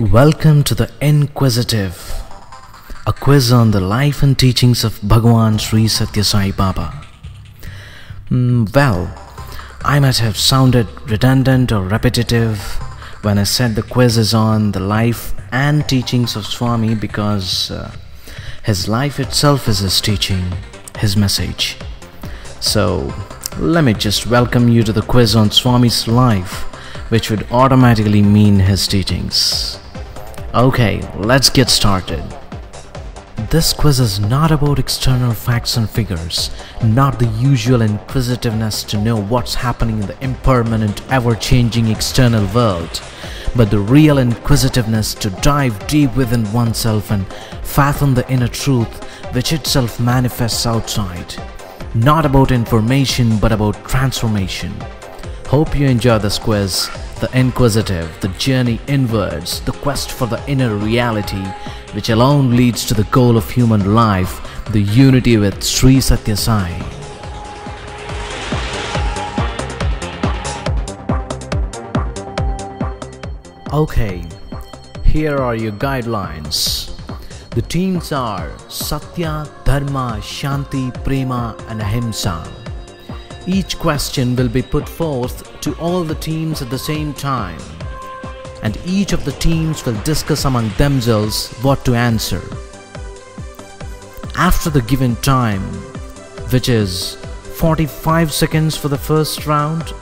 Welcome to the IN-QUIZ-ITIVE, a quiz on the life and teachings of Bhagawan Sri Sathya Sai Baba. Well, I might have sounded redundant or repetitive when I said the quiz is on the life and teachings of Swami because his life itself is his teaching, his message. So, let me just welcome you to the quiz on Swami's life, which would automatically mean his teachings. Okay, let's get started. This quiz is not about external facts and figures, not the usual inquisitiveness to know what's happening in the impermanent, ever-changing external world, but the real inquisitiveness to dive deep within oneself and fathom the inner truth which itself manifests outside. Not about information, but about transformation. Hope you enjoy this quiz, the IN-QUIZ-ITIVE, the journey inwards, the quest for the inner reality, which alone leads to the goal of human life, the unity with Sri Sathya Sai. Okay, here are your guidelines. The themes are Satya, Dharma, Shanti, Prema and Ahimsa. Each question will be put forth to all the teams at the same time, and each of the teams will discuss among themselves what to answer. After the given time, which is 45 seconds for the first round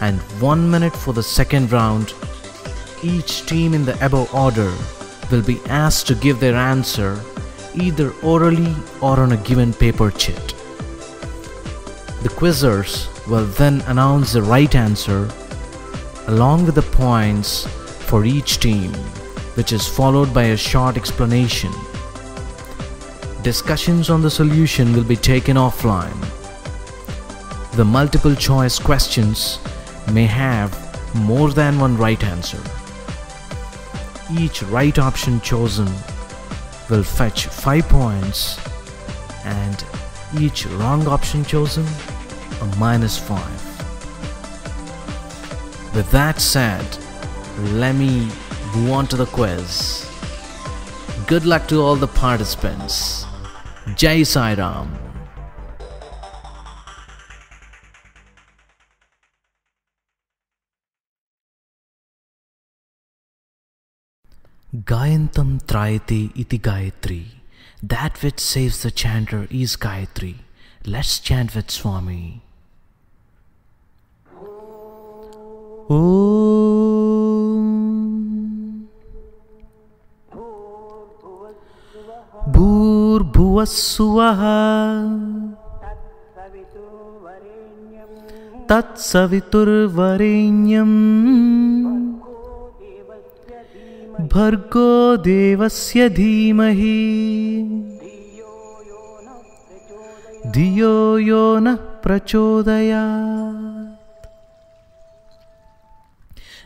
and 1 minute for the second round, each team in the above order will be asked to give their answer either orally or on a given paper chit. The quizzers will then announce the right answer along with the points for each team, which is followed by a short explanation. Discussions on the solution will be taken offline. The multiple choice questions may have more than one right answer. Each right option chosen will fetch 5 points and each wrong option chosen a -5. With that said, let me move on to the quiz. Good luck to all the participants. Jai Sairam. Gayantam Trayate Iti Gayatri. That which saves the chanter is Gayatri. Let's chant with Swami. Om Bhurbhuvassuvaha Tatsaviturvarenyam Bhargo Devasya Dhimahi Dhiyo Yonah Prachodayat.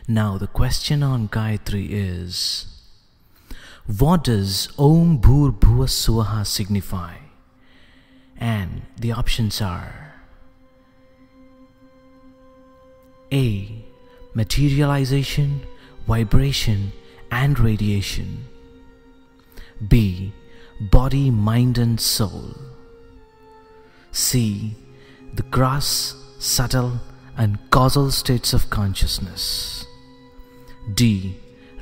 Now the question on Gayatri is, what does Om Bhur Bhuva Swaha signify? And the options are A. Materialization, vibration and radiation. B. Body, mind and soul. C. The gross, subtle and causal states of consciousness. D.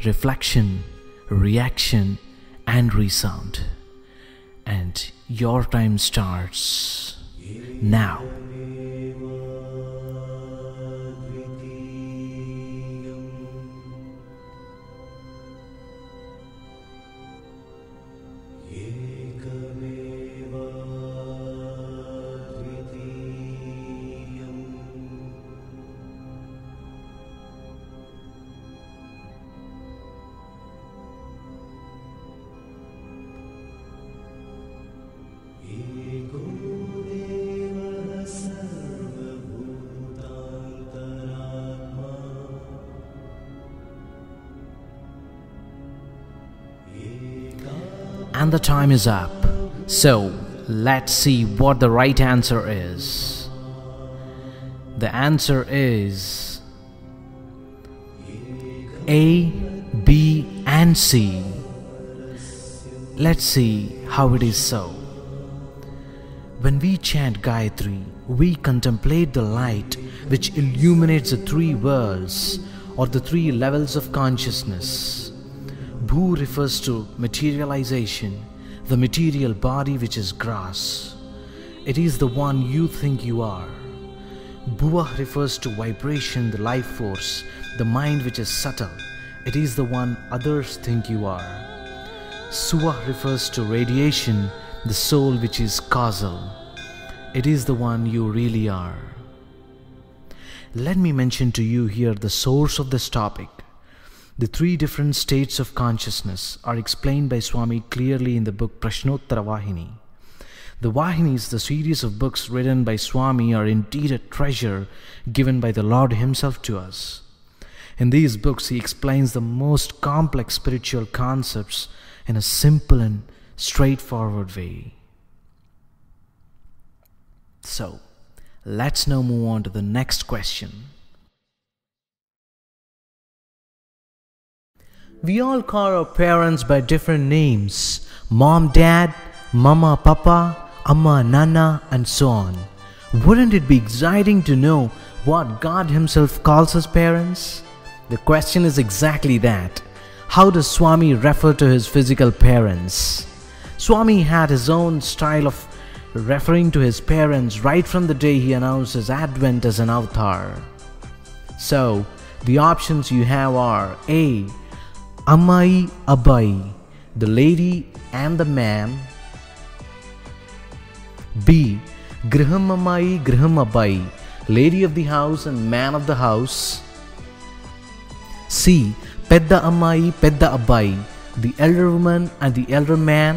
Reflection, reaction and resound. And your time starts now. And the time is up, so let's see what the right answer is. The answer is A, B and see. Let's see how it is so. When we chant Gayatri, we contemplate the light which illuminates the three worlds or the three levels of consciousness. Bhu refers to materialization, the material body which is grass. It is the one you think you are. Bhuvah refers to vibration, the life force, the mind which is subtle. It is the one others think you are. Suvah refers to radiation, the soul which is causal. It is the one you really are. Let me mention to you here the source of this topic. The three different states of consciousness are explained by Swami clearly in the book Prashnottara Vahini. The Vahinis, the series of books written by Swami, are indeed a treasure given by the Lord Himself to us. In these books, He explains the most complex spiritual concepts in a simple and straightforward way. So, let's now move on to the next question. We all call our parents by different names. Mom, Dad, Mama, Papa, Amma, Nana, and so on. Wouldn't it be exciting to know what God Himself calls His parents? The question is exactly that. How does Swami refer to His physical parents? Swami had His own style of referring to His parents right from the day He announced His advent as an avatar. So, the options you have are A. Ammai Abai, the lady and the man. B. Griham Ammai Griham Abai, lady of the house and man of the house. C. Pedda Ammai Pedda Abai, the elder woman and the elder man.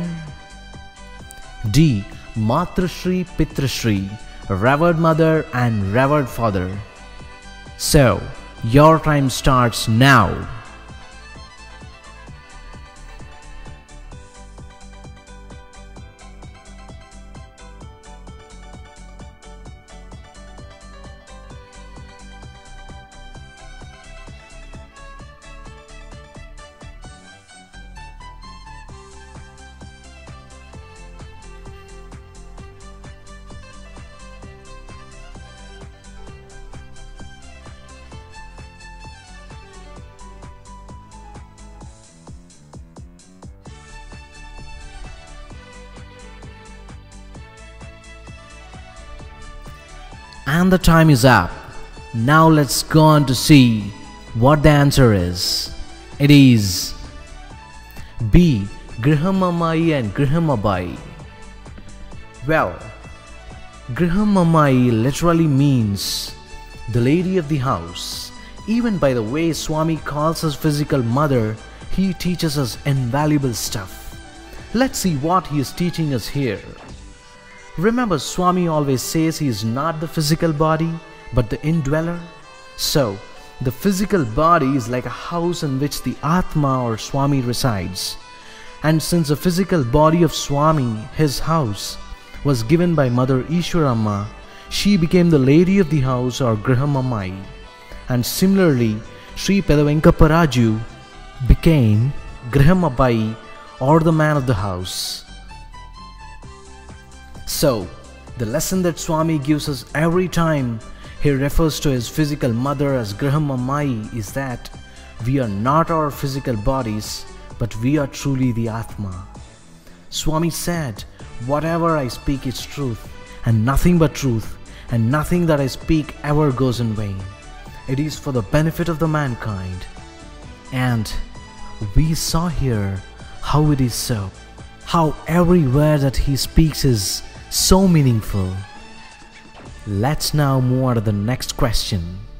D. Matrasri Pitrasri, revered mother and revered father. So, your time starts now. And the time is up. Now let's go on to see what the answer is. It is B. Grihamamai and Grihamabai. Well, Grihamamai literally means the lady of the house. Even by the way Swami calls His physical mother, He teaches us invaluable stuff. Let's see what He is teaching us here. Remember, Swami always says He is not the physical body, but the indweller. So, the physical body is like a house in which the Atma or Swami resides. And since the physical body of Swami, His house, was given by Mother Ishwaramma, she became the lady of the house or Grihamamai. And similarly, Sri Pedavenka Paraju became Grihamabai or the man of the house. So, the lesson that Swami gives us every time He refers to His physical mother as Grihamamai is that we are not our physical bodies, but we are truly the Atma. Swami said, "Whatever I speak is truth, and nothing but truth, and nothing that I speak ever goes in vain. It is for the benefit of the mankind." And we saw here how it is so, how every word that He speaks is so meaningful. Let's now move on to the next question.